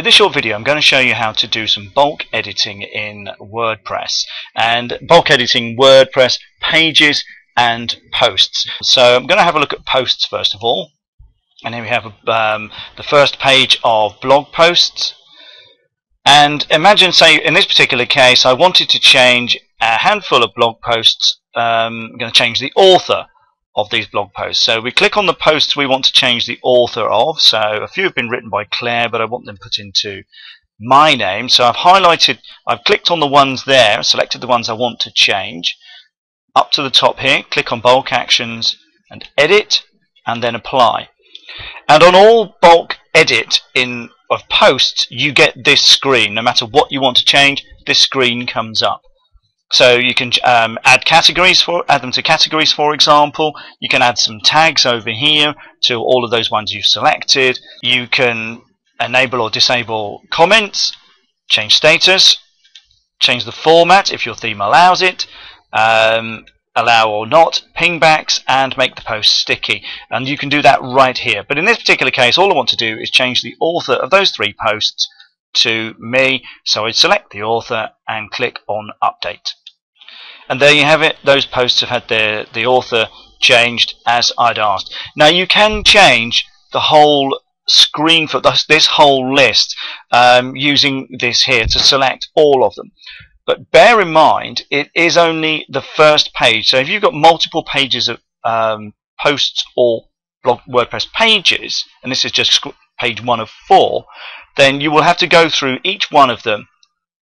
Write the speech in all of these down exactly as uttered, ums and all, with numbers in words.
In this short video I'm going to show you how to do some bulk editing in WordPress, and bulk editing WordPress pages and posts. So I'm going to have a look at posts first of all, and here we have um, the first page of blog posts. And imagine, say in this particular case, I wanted to change a handful of blog posts. um, I'm going to change the author of these blog posts. So we click on the posts we want to change the author of. So a few have been written by Claire, but I want them put into my name. So I've highlighted, I've clicked on the ones there, selected the ones I want to change. Up to the top here, click on bulk actions and edit, and then apply. And on all bulk edit in of posts, you get this screen. No matter what you want to change, this screen comes up. So you can um, add categories for add them to categories, for example. You can add some tags over here to all of those ones you've selected. You can enable or disable comments, change status, change the format if your theme allows it, um, allow or not, pingbacks, and make the post sticky. And you can do that right here. But in this particular case, all I want to do is change the author of those three posts to me. So I'd select the author and click on update. And there you have it. Those posts have had their, the author changed as I'd asked. Now you can change the whole screen for this, this whole list um, using this here to select all of them. But bear in mind, it is only the first page. So if you've got multiple pages of um, posts or blog WordPress pages, and this is just page one of four, then you will have to go through each one of them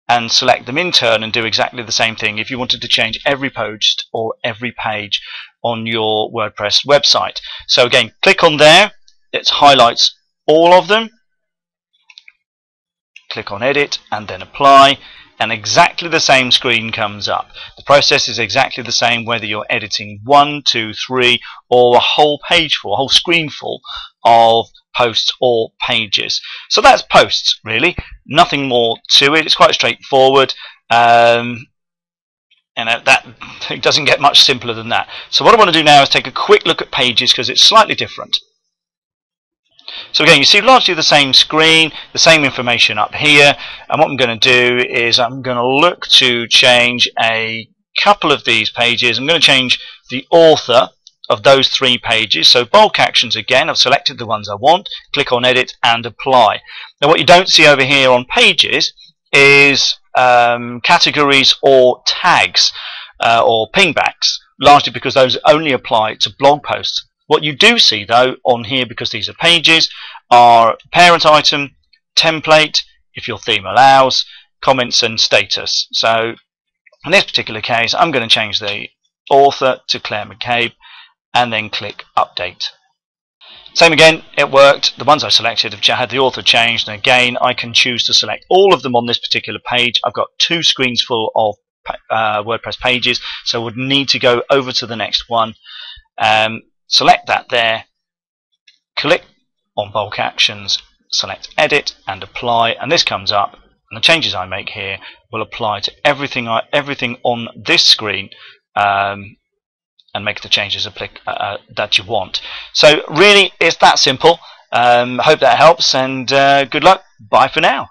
and select them in turn and do exactly the same thing if you wanted to change every post or every page on your WordPress website. So again, click on there, it highlights all of them, click on edit and then apply, and exactly the same screen comes up. The process is exactly the same whether you're editing one, two, three, or a whole page full, a whole screen full of posts or pages. So that's posts, really, nothing more to it. It's quite straightforward, um, and that it doesn't get much simpler than that. So what I want to do now is take a quick look at pages because it's slightly different. So again, you see largely the same screen, the same information up here, and what I'm going to do is I'm going to look to change a couple of these pages. I'm going to change the author of those three pages. So bulk actions again, I've selected the ones I want, click on edit and apply. Now what you don't see over here on pages is um, categories or tags uh, or pingbacks, largely because those only apply to blog posts. What you do see though on here, because these are pages, are parent item, template, if your theme allows, comments and status. So in this particular case I'm going to change the author to Claire McCabe and then click update. Same again, it worked. The ones I selected have had the author changed, and again I can choose to select all of them on this particular page. I've got two screens full of uh, WordPress pages, so I would need to go over to the next one, um, select that there, click on bulk actions, select edit and apply, and this comes up, and the changes I make here will apply to everything, I, everything on this screen, um, and make the changes uh, that you want. So really it's that simple. Um, hope that helps, and uh, good luck. Bye for now.